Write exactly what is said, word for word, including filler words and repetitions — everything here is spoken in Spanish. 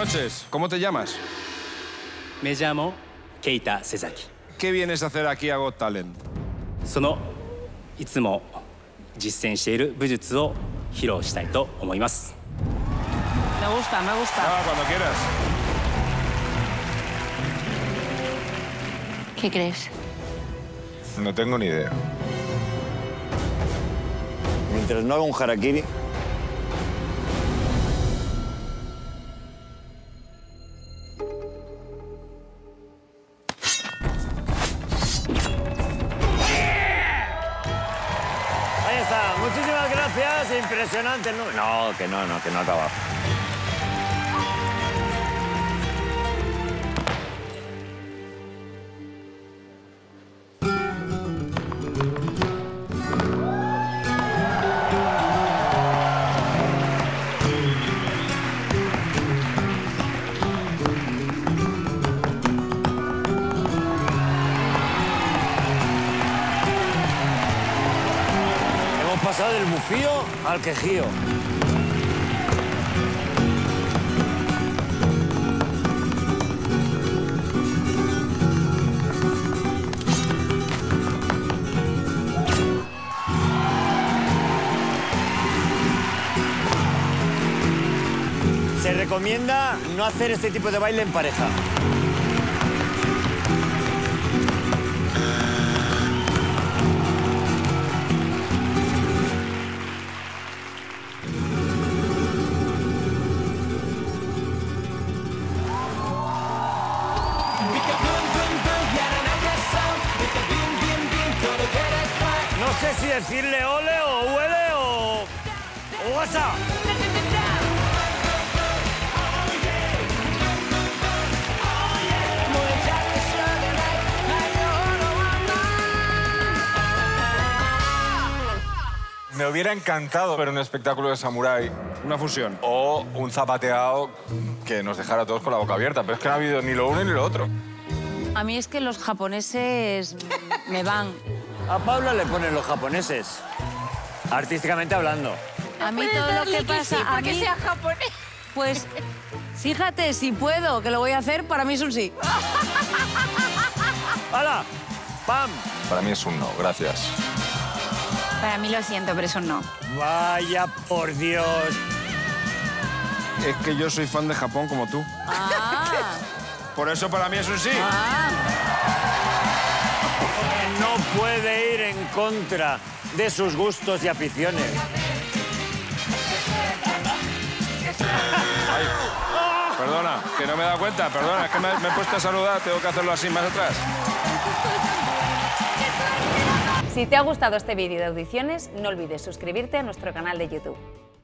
noches. ¿Cómo te llamas? Me llamo Keita Sezaki. ¿Qué vienes a hacer aquí a Got Talent? Sono itsumo jisen shiteiru bujutsu o hirou shitai to omoimasu. Me gusta, me gusta. Ah, cuando quieras. ¿Qué crees? No tengo ni idea. Mientras no haga un harakiri... Muchísimas gracias, impresionante. No, que no, no, que no acaba. Pasado del bufío al quejío. Se recomienda no hacer este tipo de baile en pareja. No sé si decirle ole o huele o... o WhatsApp. Me hubiera encantado ver un espectáculo de samurái. Una fusión. O un zapateado que nos dejara a todos con la boca abierta. Pero es que no ha habido ni lo uno ni lo otro. A mí es que los japoneses me van... A Paula le ponen los japoneses, artísticamente hablando. A mí todo lo que pasa... Que sí, a mí, que sea japonés. Pues, fíjate, si puedo, que lo voy a hacer, para mí es un sí. ¡Hala! ¡Pam! Para mí es un no, gracias. Para mí lo siento, pero es un no. ¡Vaya por Dios! Es que yo soy fan de Japón como tú. Ah. Por eso para mí es un sí. Ah. No puede ir en contra de sus gustos y aficiones. Ay, perdona, que no me he dado cuenta, perdona, es que me, me he puesto a saludar, tengo que hacerlo así, más atrás. Si te ha gustado este vídeo de audiciones, no olvides suscribirte a nuestro canal de YouTube.